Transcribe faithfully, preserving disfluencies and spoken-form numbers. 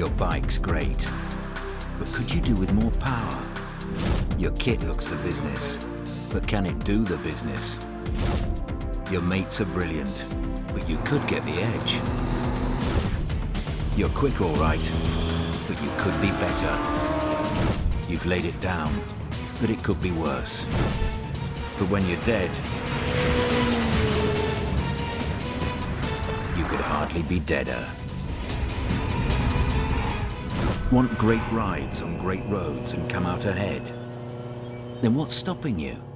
Your bike's great, but could you do with more power? Your kit looks the business, but can it do the business? Your mates are brilliant, but you could get the edge. You're quick, all right, but you could be better. You've laid it down, but it could be worse. But when you're dead, you could hardly be deader. Want great rides on great roads and come out ahead? Then what's stopping you?